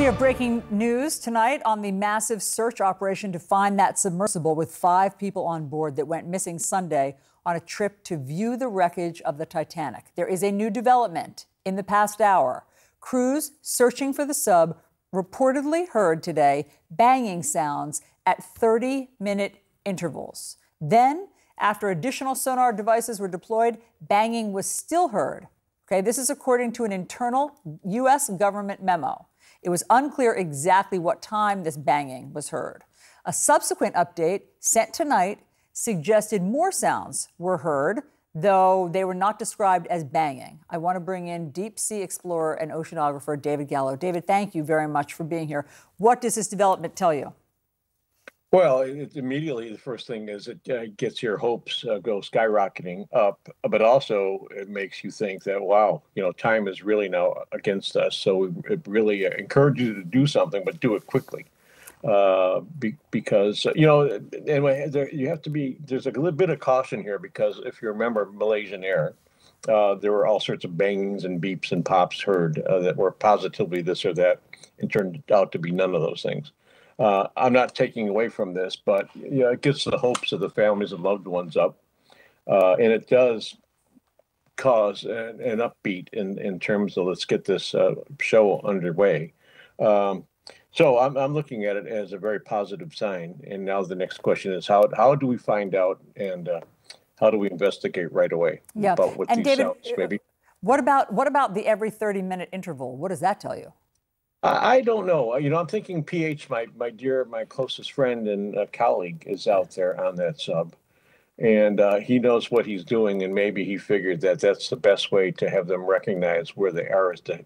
We have breaking news tonight on the massive search operation to find that submersible with 5 people on board that went missing Sunday on a trip to view the wreckage of the Titanic. There is a new development in the past hour. Crews searching for the sub reportedly heard today banging sounds at 30-minute intervals. Then, after additional sonar devices were deployed, banging was still heard. Okay, this is according to an internal U.S. government memo. It was unclear exactly what time this banging was heard. A subsequent update sent tonight suggested more sounds were heard, though they were not described as banging. I want to bring in deep-sea explorer and oceanographer David Gallo. David, thank you very much for being here. What does this development tell you? Well, immediately the first thing is it gets your hopes go skyrocketing up, but also it makes you think that, wow, you know, time is really now against us. So it really encourages you to do something, but do it quickly. Because, you know, anyway, there's a little bit of caution here, because if you remember Malaysian Air, there were all sorts of bangs and beeps and pops heard that were positively this or that, and turned out to be none of those things. I'm not taking away from this, but you know, it gets the hopes of the families and loved ones up, and it does cause an upbeat in terms of let's get this show underway. So I'm looking at it as a very positive sign. And now the next question is how do we find out, and how do we investigate right away about what these sounds? Maybe what about the every 30-minute interval? What does that tell you? I don't know. You know, I'm thinking PH, my closest friend and colleague, is out there on that sub, and he knows what he's doing, and maybe he figured that that's the best way to have them recognize where they are, is to